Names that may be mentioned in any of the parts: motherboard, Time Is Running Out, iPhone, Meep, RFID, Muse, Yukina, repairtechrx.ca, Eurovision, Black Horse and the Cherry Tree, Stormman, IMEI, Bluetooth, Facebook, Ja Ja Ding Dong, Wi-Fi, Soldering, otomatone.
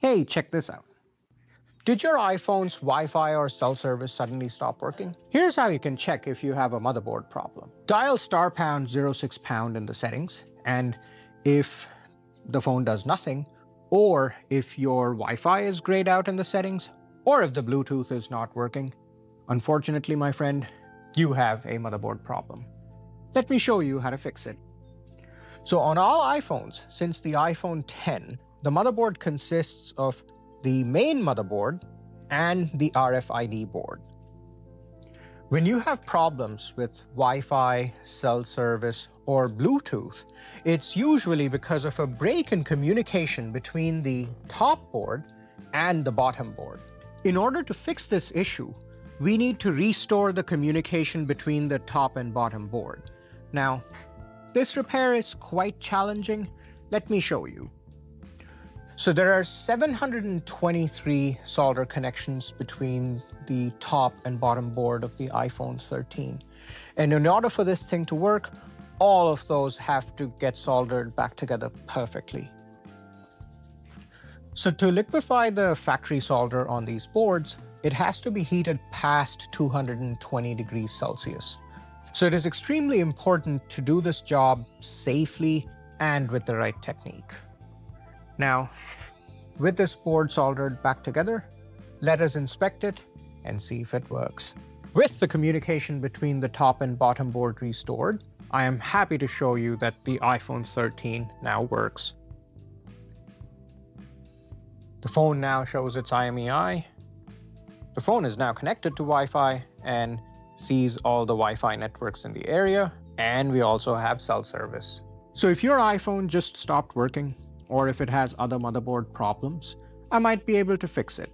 Hey, check this out. Did your iPhone's Wi-Fi or cell service suddenly stop working? Here's how you can check if you have a motherboard problem. Dial *##06# in the settings, and if the phone does nothing, or if your Wi-Fi is grayed out in the settings, or if the Bluetooth is not working, unfortunately, my friend, you have a motherboard problem. Let me show you how to fix it. So on all iPhones, since the iPhone X, the motherboard consists of the main motherboard and the RFID board. When you have problems with Wi-Fi, cell service, or Bluetooth, it's usually because of a break in communication between the top board and the bottom board. In order to fix this issue, we need to restore the communication between the top and bottom board. Now, this repair is quite challenging. Let me show you. So there are 723 solder connections between the top and bottom board of the iPhone 13. And in order for this thing to work, all of those have to get soldered back together perfectly. So to liquefy the factory solder on these boards, it has to be heated past 220 degrees Celsius. So it is extremely important to do this job safely and with the right technique. Now, with this board soldered back together, let us inspect it and see if it works. With the communication between the top and bottom board restored, I am happy to show you that the iPhone 13 now works. The phone now shows its IMEI. The phone is now connected to Wi-Fi and sees all the Wi-Fi networks in the area, and we also have cell service. So if your iPhone just stopped working, or if it has other motherboard problems, I might be able to fix it.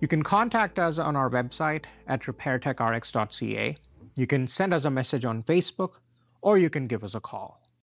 You can contact us on our website at repairtechrx.ca. You can send us a message on Facebook, or you can give us a call.